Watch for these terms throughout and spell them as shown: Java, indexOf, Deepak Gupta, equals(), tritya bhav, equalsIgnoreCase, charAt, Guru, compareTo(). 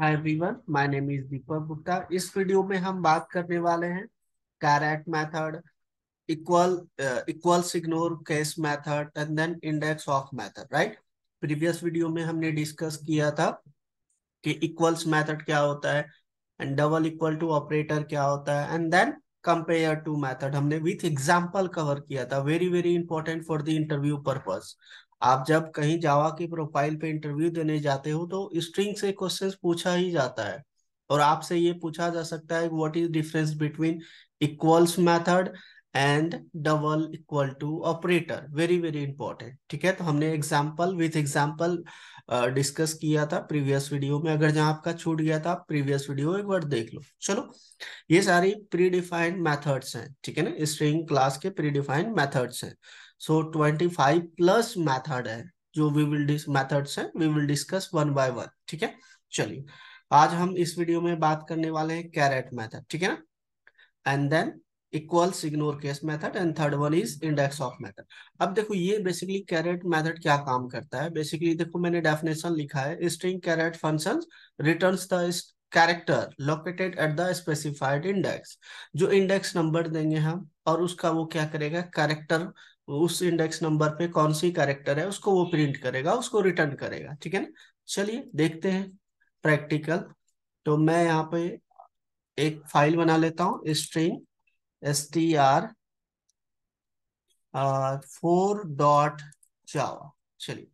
Hi everyone, my name is Deepak Gupta. इस video में हम बात करने वाले हैं charAt method, equalsIgnoreCase method and then indexOf method, right. Previous video में हमने डिस्कस किया था कि इक्वल्स मेथड क्या होता है and double equal to operator क्या होता है and then compare to method हमने विथ एग्जाम्पल कवर किया था। Very very important for the interview purpose. आप जब कहीं जावा की प्रोफाइल पे इंटरव्यू देने जाते हो तो स्ट्रिंग से क्वेश्चंस पूछा ही जाता है और आपसे ये पूछा जा सकता है what is difference between equals method and double equal to operator. Very very important, ठीक है। तो हमने एग्जांपल विथ एग्जांपल डिस्कस किया था प्रीवियस वीडियो में। अगर जहां आपका छूट गया था, प्रीवियस वीडियो एक बार देख लो। चलो, ये सारी प्री डिफाइंड मैथड्स हैं, ठीक है ना। स्ट्रिंग क्लास के प्री डिफाइंड मैथड्स हैं। सो 25 प्लस मैथड है जो we will discuss one by one, ठीक है। चलिए, आज हम इस वीडियो में बात करने वाले हैं charAt मैथड, ठीक है ना, and then equalsIgnoreCase method and third one is indexOf method. अब देखो, ये बेसिकली charAt मेथड क्या काम करता है। बेसिकली देखो, मैंने डेफिनेशन लिखा है, string charAt function returns the character located at the specified index. जो इंडेक्स नंबर देंगे हम, और उसका वो क्या करेगा, कैरेक्टर, उस इंडेक्स नंबर पे कौन सी कैरेक्टर है उसको वो प्रिंट करेगा, उसको रिटर्न करेगा, ठीक है ना। चलिए देखते हैं प्रैक्टिकल। तो मैं यहाँ पे एक फाइल बना लेता हूँ, स्ट्रिंग str4.java। चलिए,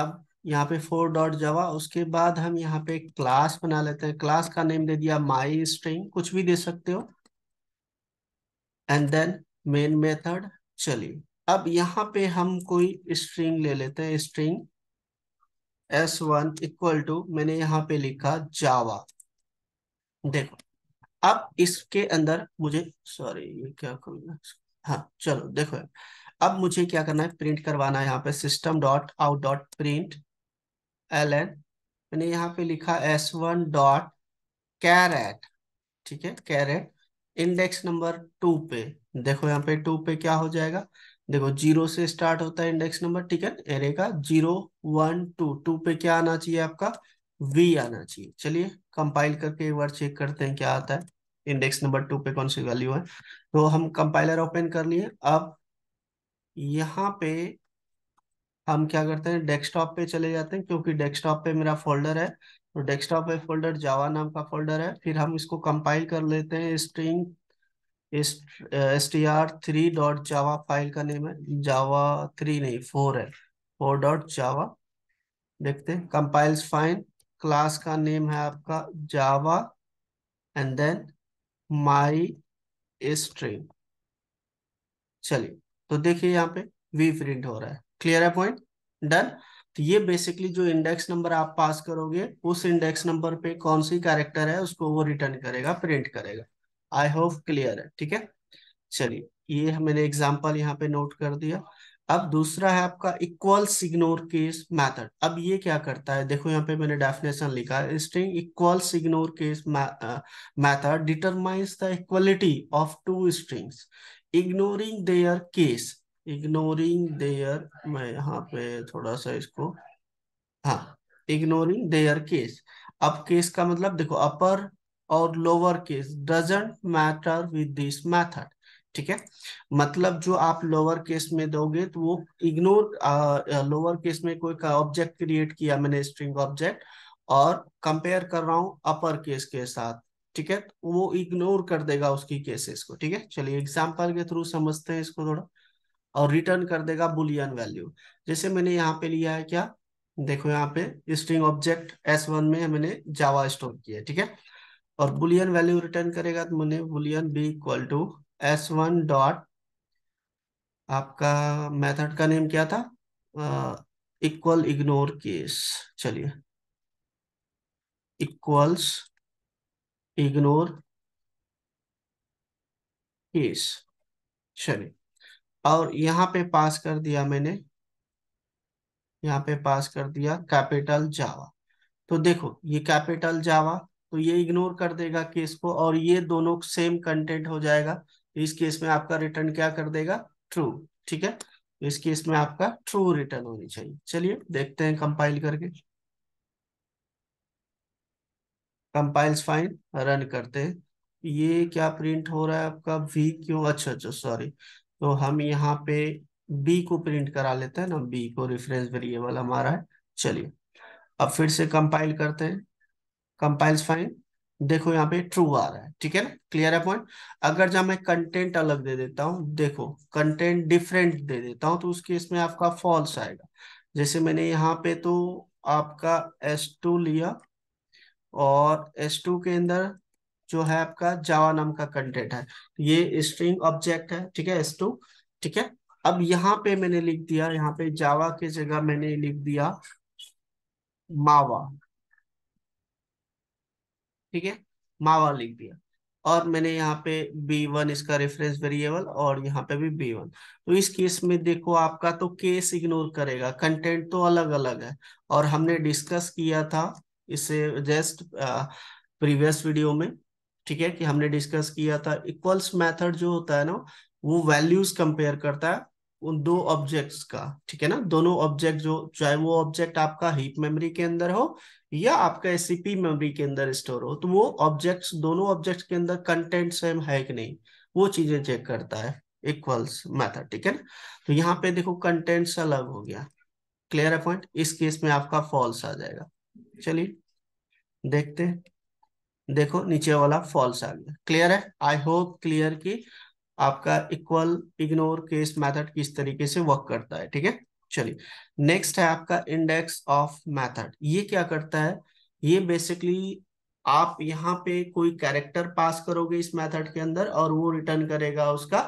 अब यहाँ पे 4.java, उसके बाद हम यहाँ पे एक क्लास बना लेते हैं। क्लास का नेम दे दिया माई स्ट्रिंग, कुछ भी दे सकते हो, एंड देन मेन मेथड। चलिए, अब यहाँ पे हम कोई स्ट्रिंग ले लेते हैं, स्ट्रिंग s1 इक्वल टू, मैंने यहाँ पे लिखा जावा। देखो, अब इसके अंदर मुझे, सॉरी ये क्या करना, हाँ चलो देखो, अब मुझे क्या करना है, प्रिंट करवाना है यहाँ पे system dot out dot print ln, मैंने यहाँ पे लिखा s1 डॉट charAt, ठीक है, charAt इंडेक्स नंबर 2 पे। देखो यहाँ पे 2 पे क्या हो जाएगा, देखो 0 से स्टार्ट होता है इंडेक्स नंबर, ठीक है, एरे का 0 1 2 पे क्या आना चाहिए, आपका v आना चाहिए। चलिए कंपाइल करके एक बार चेक करते हैं क्या आता है, इंडेक्स नंबर 2 पे कौन सी वैल्यू है। तो हम कंपाइलर ओपन कर लिए। अब यहाँ पे हम क्या करते हैं, डेस्कटॉप पे चले जाते हैं, क्योंकि डेस्कटॉप पे मेरा फोल्डर है। तो डेस्कटॉप पे फोल्डर जावा नाम का फोल्डर है। फिर हम इसको कंपाइल कर लेते हैं, स्ट्रिंग str3.java फाइल का नेम है, जावा 3 नहीं 4 है, 4.java। देखते हैं, कंपाइल्स फाइन, क्लास का नेम है आपका Java and then my string. चलिए, तो देखिए यहाँ पे वी प्रिंट हो रहा है। क्लियर है पॉइंट, डन। तो ये बेसिकली जो इंडेक्स नंबर आप पास करोगे, उस इंडेक्स नंबर पे कौन सी कैरेक्टर है उसको वो रिटर्न करेगा, प्रिंट करेगा। आई होप क्लियर है, ठीक है। चलिए, ये मैंने एग्जांपल यहाँ पे नोट कर दिया। अब दूसरा है आपका equalsIgnoreCase मेथड। अब ये क्या करता है, देखो यहाँ पे मैंने डेफिनेशन लिखा है, string equalsIgnoreCase method determines the equality of two strings ignoring their case. Ignoring their, मैं यहाँ पे थोड़ा सा इसको, हाँ, इग्नोरिंग देयर केस। अब केस का मतलब देखो, अपर और lower case doesn't matter with this method, ठीक है। मतलब जो आप लोअर केस में दोगे तो वो इग्नोर, लोअर केस में कोई ऑब्जेक्ट क्रिएट किया मैंने, स्ट्रिंग ऑब्जेक्ट, और कंपेयर कर रहा हूँ अपर केस के साथ, ठीक है, तो वो इग्नोर कर देगा उसकी केसेस को, ठीक है। चलिए एग्जाम्पल के थ्रू समझते हैं इसको थोड़ा, और रिटर्न कर देगा बुलियन वैल्यू। जैसे मैंने यहाँ पे लिया है क्या, देखो यहाँ पे स्ट्रिंग ऑब्जेक्ट s1 में मैंने जावा स्टोर किया, ठीक है, और बुलियन वैल्यू रिटर्न करेगा। तो मैंने boolean b equal to s1 dot, आपका मेथड का नेम क्या था, equalsIgnoreCase। चलिए, equalsIgnoreCase, चलिए, और यहाँ पे पास कर दिया मैंने, यहाँ पे पास कर दिया कैपिटल जावा। तो देखो ये कैपिटल जावा, तो ये इग्नोर कर देगा केस को, और ये दोनों सेम कंटेंट हो जाएगा। इस केस में आपका रिटर्न क्या कर देगा, ट्रू, ठीक है, इस केस में आपका ट्रू रिटर्न होनी चाहिए। चलिए देखते हैं कंपाइल करके। कंपाइल्स फाइन, रन करते हैं। ये क्या प्रिंट हो रहा है आपका v क्यों? अच्छा, सॉरी, तो हम यहाँ पे b को प्रिंट करा लेते हैं ना, b को रेफरेंस वेरिएबल हमारा है। चलिए अब फिर से कंपाइल करते हैं, कंपाइल्स फाइन, देखो यहाँ पे ट्रू आ रहा है, ठीक है ना, क्लियर है पॉइंट। अगर जब मैं कंटेंट अलग दे देता हूँ, देखो कंटेंट डिफरेंट दे देता हूँ, तो उस केस में आपका फॉल्स आएगा। जैसे मैंने यहाँ पे तो आपका S2 लिया और S2 के अंदर जो है आपका जावा नाम का कंटेंट है, ये स्ट्रिंग ऑब्जेक्ट है, ठीक है, S2, ठीक है। अब यहाँ पे मैंने लिख दिया, यहाँ पे जावा के जगह मैंने लिख दिया मावा, ठीक है, मावा लिख दिया, और मैंने यहाँ पे B1 इसका रेफरेंस वेरिएबल और यहाँ पे भी B1। तो इस केस में देखो आपका तो केस इग्नोर करेगा, कंटेंट तो अलग अलग है, और हमने डिस्कस किया था इसे जस्ट प्रीवियस वीडियो में, ठीक है, कि हमने डिस्कस किया था इक्वल्स मेथड जो होता है ना, वो वैल्यूज कंपेयर करता है उन दो ऑब्जेक्ट्स का, ठीक है ना, दोनों ऑब्जेक्ट जो, चाहे वो ऑब्जेक्ट आपका हीप मेमोरी के अंदर हो या आपका एससीपी मेमोरी के अंदर स्टोर हो, तो वो ऑब्जेक्ट्स, दोनों ऑब्जेक्ट्स के अंदर कंटेंट सेम है कि नहीं, वो चीजें चेक करता है इक्वल्स मेथड, ठीक है ना। तो यहाँ पे देखो कंटेंट्स अलग हो गया, क्लियर है पॉइंट, इस केस में आपका फॉल्स आ जाएगा। चलिए देखते हैं, देखो नीचे वाला फॉल्स आ गया, क्लियर है। आई होप क्लियर की आपका इक्वल इग्नोर केस मेथड किस तरीके से वर्क करता है, ठीक है। चलिए नेक्स्ट है आपका इंडेक्स ऑफ मेथड। ये क्या करता है, ये बेसिकली आप यहाँ पे कोई कैरेक्टर पास करोगे इस मेथड के अंदर और वो रिटर्न करेगा उसका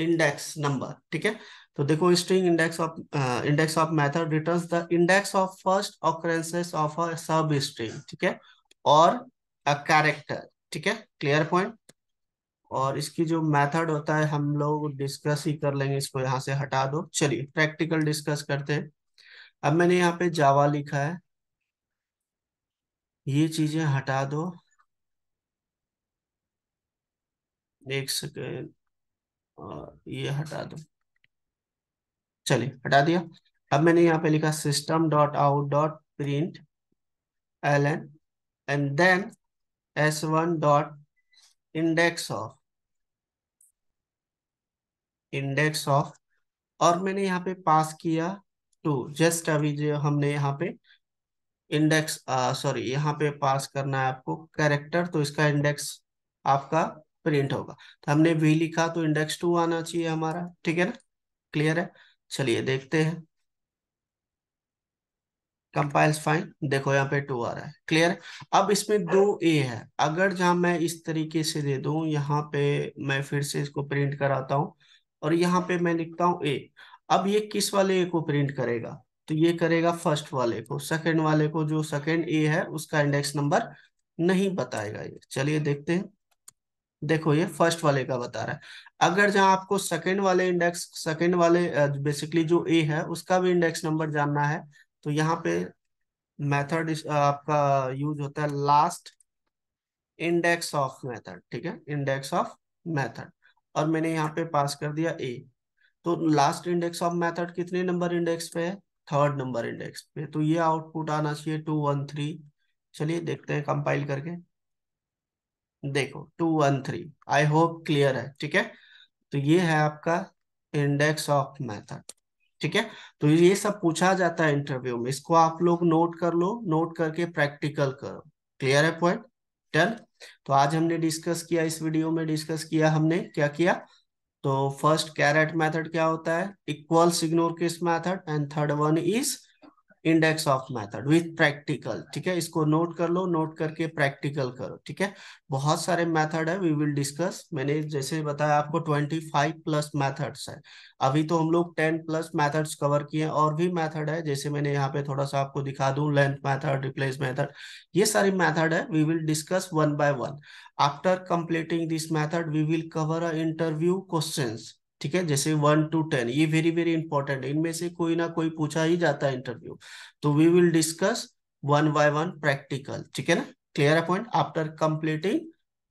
इंडेक्स नंबर, ठीक है। तो देखो string index of method returns the index of first occurrences of a substring, ठीक है, और अ कैरेक्टर, ठीक है, क्लियर पॉइंट। और इसकी जो मेथड होता है हम लोग डिस्कस ही कर लेंगे, इसको यहाँ से हटा दो। चलिए प्रैक्टिकल डिस्कस करते हैं। अब मैंने यहाँ पे जावा लिखा है, ये चीजें हटा दो, एक सेकेंड, और ये हटा दो, चलिए हटा दिया। अब मैंने यहाँ पे लिखा system dot out dot print L N and then s1 dot index of और मैंने यहाँ पे पास किया टू, जस्ट अभी जो हमने यहाँ पे यहाँ पे पास करना है आपको कैरेक्टर, तो इसका इंडेक्स आपका प्रिंट होगा। तो हमने v लिखा तो इंडेक्स 2 आना चाहिए हमारा, ठीक है ना, क्लियर है। चलिए देखते हैं, कंपाइल्स फाइन, देखो यहाँ पे 2 आ रहा है, क्लियर। अब इसमें 2a है, अगर जहां मैं इस तरीके से दे दूं, यहाँ पे मैं फिर से इसको प्रिंट कराता हूँ और यहाँ पे मैं लिखता हूँ a, अब ये किस वाले a को प्रिंट करेगा, तो ये करेगा फर्स्ट वाले को, सेकंड वाले को जो सेकंड a है उसका इंडेक्स नंबर नहीं बताएगा ये। चलिए देखते हैं, देखो ये फर्स्ट वाले का बता रहा है, अगर जहां आपको सेकंड वाले बेसिकली जो a है उसका भी इंडेक्स नंबर जानना है, तो यहाँ पे मेथड आपका यूज होता है लास्ट इंडेक्स ऑफ मेथड, ठीक है, इंडेक्स ऑफ मेथड, और मैंने यहाँ पे पास कर दिया ए, तो लास्ट इंडेक्स ऑफ मेथड कितने नंबर इंडेक्स पे है, 3rd नंबर इंडेक्स पे, तो ये आउटपुट आना चाहिए 213। चलिए देखते हैं कंपाइल करके, देखो 213, आई होप क्लियर है, ठीक है। तो ये है आपका इंडेक्स ऑफ मेथड, ठीक है। तो ये सब पूछा जाता है इंटरव्यू में, इसको आप लोग नोट कर लो, नोट करके प्रैक्टिकल करो, क्लियर है पॉइंट, डन। तो आज हमने डिस्कस किया, इस वीडियो में डिस्कस किया हमने क्या किया, तो फर्स्ट charAt मेथड क्या होता है, equals ignore case method, and third one is index of method with practical, ठीक है। इसको नोट कर लो, नोट करके प्रैक्टिकल करो, ठीक है। बहुत सारे मेथड है, वी विल डिस्कस, मैंने जैसे बताया आपको 25+ मेथड्स है, अभी तो हम लोग 10+ मेथड्स कवर किए, और भी मेथड है, जैसे मैंने यहाँ पे थोड़ा सा आपको दिखा दूं, लेंथ मेथड, रिप्लेस मेथड, ये सारी मेथड है, we will discuss one by one. After completing this method we will cover a interview questions, ठीक है, जैसे 1 to 10, ये वेरी वेरी इंपॉर्टेंट है, इनमें से कोई ना कोई पूछा ही जाता है इंटरव्यू, तो we will discuss one by one practical, ठीक है ना, क्लियर है पॉइंट, आफ्टर कंप्लीटिंग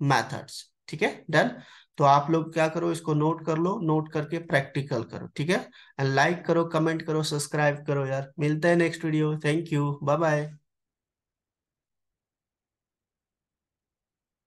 मैथड्स, ठीक है, डन। तो आप लोग क्या करो, इसको नोट कर लो, नोट करके प्रैक्टिकल करो, ठीक है, एंड लाइक करो, कमेंट करो, सब्सक्राइब करो यार। मिलते हैं next video, thank you, bye bye.